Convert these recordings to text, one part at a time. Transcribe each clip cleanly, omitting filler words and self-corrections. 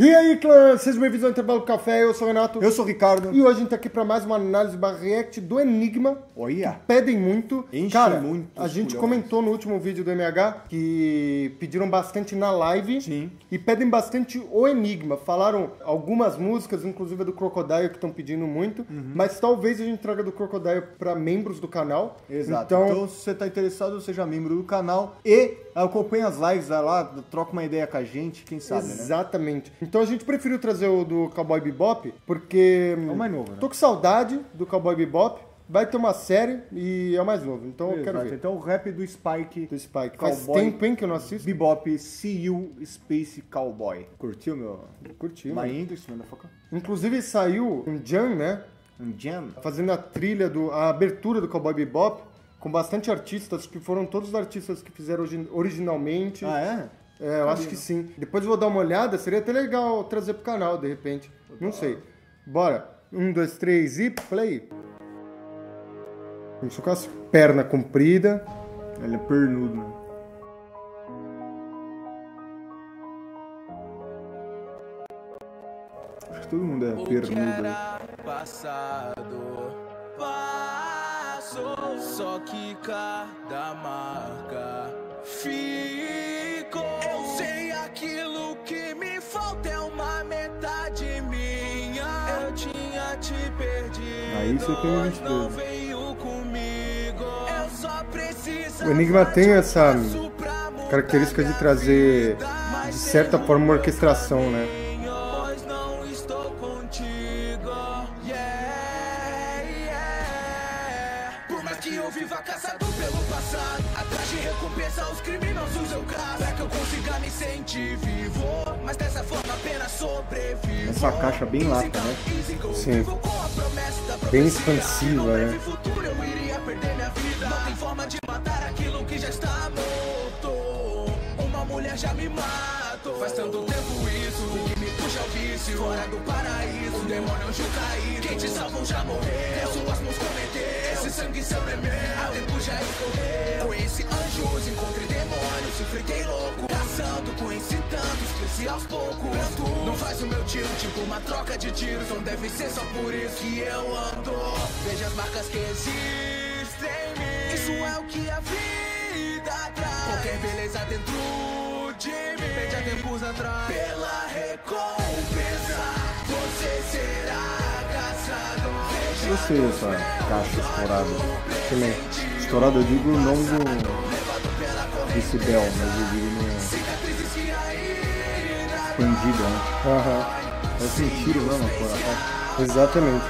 E aí, clã? Sejam bem-vindos ao Intervalo pro Café. Eu sou o Renato. Eu sou o Ricardo. E hoje a gente tá aqui pra mais uma análise Barriete do Enygma. Que pedem muito. Cara, a gente comentou no último vídeo do MH que pediram bastante na live. Sim. E pedem bastante o Enygma. Falaram algumas músicas, inclusive a do Crocodile, que estão pedindo muito. Mas talvez a gente traga do Crocodile pra membros do canal. Exato. Então se você tá interessado, seja membro do canal e acompanha as lives lá, troca uma ideia com a gente, quem sabe, né? Exatamente. Então a gente preferiu trazer o do Cowboy Bebop, porque é o mais novo, né? Tô com saudade do Cowboy Bebop. Vai ter uma série e é o mais novo, então eu quero ver. Então o rap do Spike. Faz tempo, hein, que eu não assisto. Bebop, See You, Space Cowboy. Curtiu, meu? Curtiu. My English, mano. Inclusive saiu um jam, né? Um jam. Fazendo a trilha, a abertura do Cowboy Bebop, com bastante artistas, que foram todos os artistas que fizeram originalmente. Ah, é? É, eu acho que sim. Depois eu vou dar uma olhada, seria até legal trazer pro canal, de repente. Não sei. Bora. 1, 2, 3 e play. Começou com as pernas compridas. Ele é pernudo. Acho que todo mundo é pernudo. Passado passou, só que cada marca ficou. Eu sei aquilo que me falta é uma metade minha. Eu tinha te perdido. Aí você tem um não veio comigo. Eu só preciso. O Enygma tem essa característica de trazer, de certa forma, uma orquestração, né? Pois não estou contigo. Por mais que eu viva caçado pelo passado, atrás de recompensa os criminosos eu caso. Pra que eu consiga me sentir vivo, mas dessa forma apenas sobrevivo. Essa caixa bem lata, né? Sim. Bem expansiva, né? Eu iria perder minha vida. Não tem forma de matar aquilo que já está morto. Uma mulher já me matou. Faz tanto tempo isso que me puxa ao vício. Fora do paraíso, o demônio é um jucaído. Quem te salvou já morreu, suas mãos cometeu. Esse sangue sempre é meu, há tempo já escorreu. Conheci anjos, encontrei demônios, enfrentei louco. Caçando, conheci tantos, cresci aos poucos. Não faz o meu tiro, tipo uma troca de tiros. Não deve ser só por isso que eu ando. Veja as marcas que existem em mim. Isso é o que a vida traz. Qualquer beleza dentro de mim, perdi há tempos atrás. Pela recompensa, você será caçado. Eu sei essa caixa estourada. Também. Estourada eu digo não do desse Bel, mas eu digo no expandido, né? É um tiro mesmo agora, tá? Exatamente.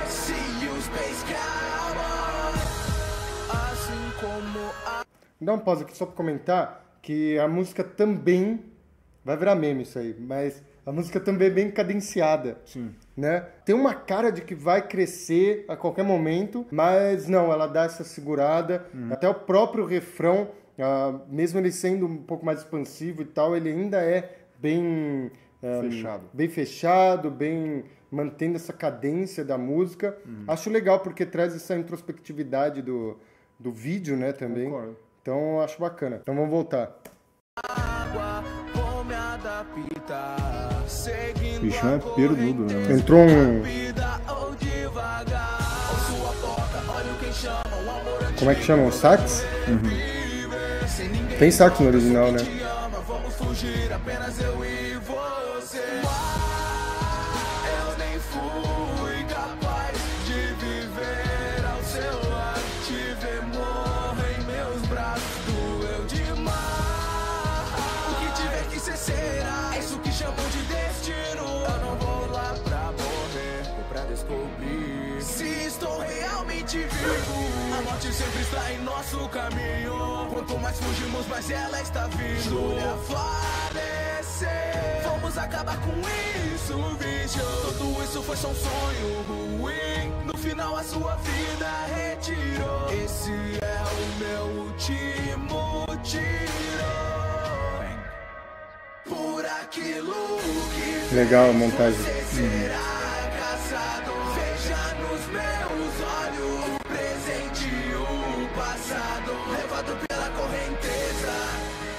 Dá um pause aqui só pra comentar que a música também vai virar meme isso aí, mas a música também é bem cadenciada. Sim. Né? Tem uma cara de que vai crescer a qualquer momento, mas não, ela dá essa segurada. Até o próprio refrão, mesmo ele sendo um pouco mais expansivo e tal, ele ainda é bem fechado, bem mantendo essa cadência da música. Acho legal porque traz essa introspectividade do vídeo, né, também. Concordo. Então acho bacana. Então vamos voltar. O bichão é perdudo, né? Entrou um... Como é que chama? O sax? Tem sax no original, né? A morte sempre está em nosso caminho. Quanto mais fugimos, mais ela está vindo. Vamos acabar com isso, bicho. Tudo isso foi só um sonho ruim. No final a sua vida retirou. Esse é o meu último tiro. Por aquilo que legal a montagem.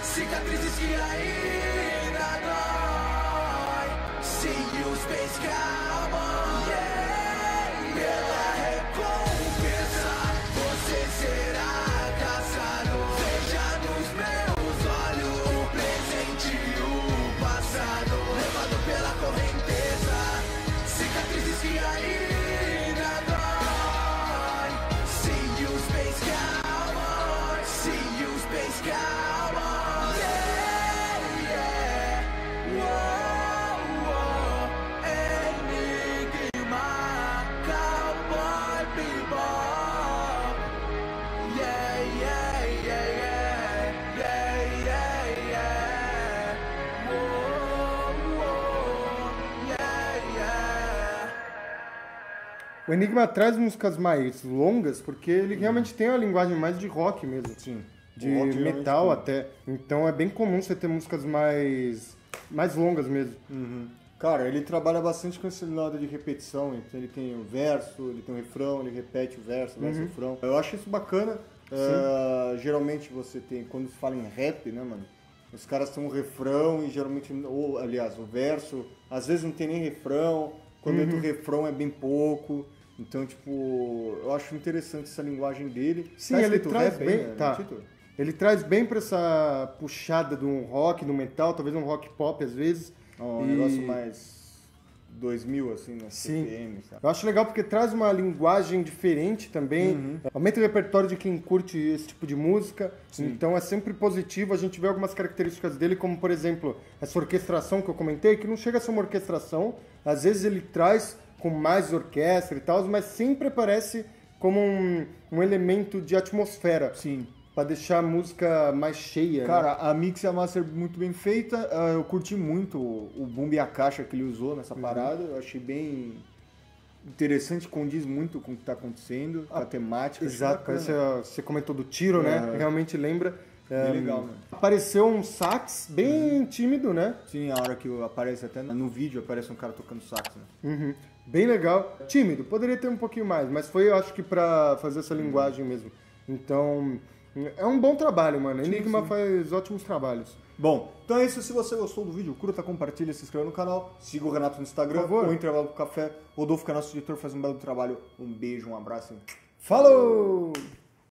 Cicatrizes que ainda dói. Sim. Space Cowboy, yeah. Pela recompensa você será caçado. Veja nos meus olhos o presente e o passado. Levado pela correnteza, cicatrizes que ainda dói. See you Space Cowboy, see you Space Cowboy, yeah, yeah. Whoa. O Enygma traz músicas mais longas, porque ele realmente tem uma linguagem mais de rock mesmo, assim, de rock, metal até. Então é bem comum você ter músicas mais longas mesmo. Uhum. Cara, ele trabalha bastante com esse lado de repetição, então ele tem o verso, ele tem o refrão, ele repete o verso, verso, refrão. Eu acho isso bacana. Geralmente você tem, quando se fala em rap, né, mano? Os caras têm um refrão e geralmente, ou aliás, o verso, às vezes não tem nem refrão, quando entra o refrão é bem pouco. Então, tipo, eu acho interessante essa linguagem dele. Sim, ele traz bem, né? Tá. Ele traz bem pra essa puxada de um rock, do metal, talvez um rock pop às vezes. Um negócio mais 2000, assim, na CPM. Sabe? Eu acho legal porque traz uma linguagem diferente também. Aumenta o repertório de quem curte esse tipo de música. Então é sempre positivo. A gente vê algumas características dele, como por exemplo, essa orquestração que eu comentei, que não chega a ser uma orquestração. Às vezes ele traz com mais orquestra e tal, mas sempre aparece como um elemento de atmosfera. Sim. Pra deixar a música mais cheia. Cara, né? A mix e a master muito bem feita. Eu curti muito o boom e a caixa que ele usou nessa parada. Eu achei bem interessante, condiz muito com o que tá acontecendo, com a temática. Exato, parece, você comentou do tiro, né? Realmente lembra. É legal, né? Apareceu um sax bem tímido, né? Sim, a hora que aparece até no vídeo, aparece um cara tocando sax, né? Bem legal. Tímido, poderia ter um pouquinho mais, mas foi, eu acho que pra fazer essa linguagem mesmo. Então, é um bom trabalho, mano. Enygma faz ótimos trabalhos. Bom, então é isso. Se você gostou do vídeo, curta, compartilha, se inscreva no canal. Siga o Renato no Instagram, o Intervalo pro Café. Rodolfo, que é nosso editor, faz um belo trabalho. Um beijo, um abraço. Falou!